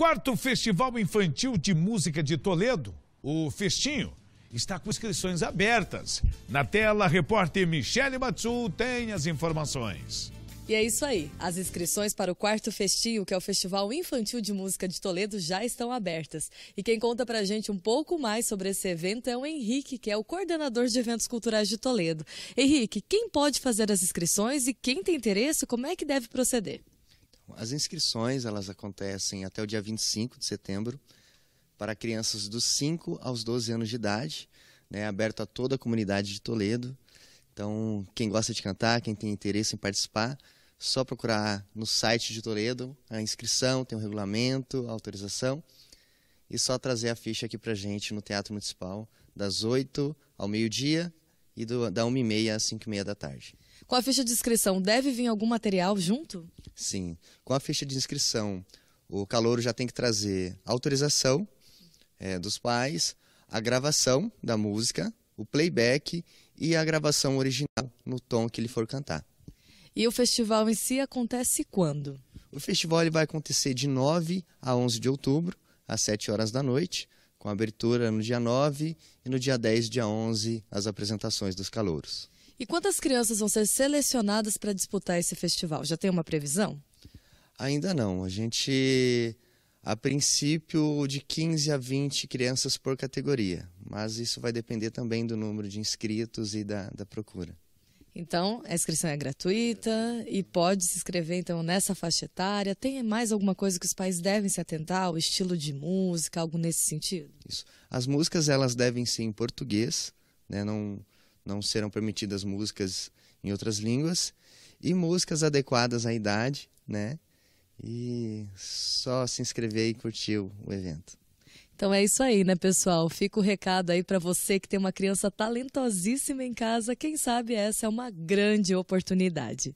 Quarto Festival Infantil de Música de Toledo, o Festinho, está com inscrições abertas. Na tela, a repórter Michele Matsu tem as informações. E é isso aí. As inscrições para o Quarto Festinho, que é o Festival Infantil de Música de Toledo, já estão abertas. E quem conta pra gente um pouco mais sobre esse evento é o Henrique, que é o coordenador de eventos culturais de Toledo. Henrique, quem pode fazer as inscrições e quem tem interesse, como é que deve proceder? As inscrições, elas acontecem até o dia 25 de setembro para crianças dos 5 aos 12 anos de idade, né, aberto a toda a comunidade de Toledo. Então, quem gosta de cantar, quem tem interesse em participar, só procurar no site de Toledo a inscrição, tem um regulamento, autorização, e só trazer a ficha aqui pra gente no Teatro Municipal, das 8 ao meio-dia e da 1h30 às 5h30 da tarde. Com a ficha de inscrição, deve vir algum material junto? Sim, com a ficha de inscrição, o calouro já tem que trazer autorização dos pais, a gravação da música, o playback e a gravação original no tom que ele for cantar. E o festival em si acontece quando? O festival ele vai acontecer de 9 a 11 de outubro, às 7h, com abertura no dia 9 e no dia 10 e dia 11 as apresentações dos calouros. E quantas crianças vão ser selecionadas para disputar esse festival? Já tem uma previsão? Ainda não. A gente, a princípio, de 15 a 20 crianças por categoria, mas isso vai depender também do número de inscritos e da procura. Então, a inscrição é gratuita e pode se inscrever então nessa faixa etária. Tem mais alguma coisa que os pais devem se atentar? O estilo de música, algo nesse sentido? Isso. As músicas elas devem ser em português, né? Não serão permitidas músicas em outras línguas e músicas adequadas à idade, né? E só se inscrever e curtir o evento. Então é isso aí, né, pessoal? Fica o recado aí para você que tem uma criança talentosíssima em casa. Quem sabe essa é uma grande oportunidade.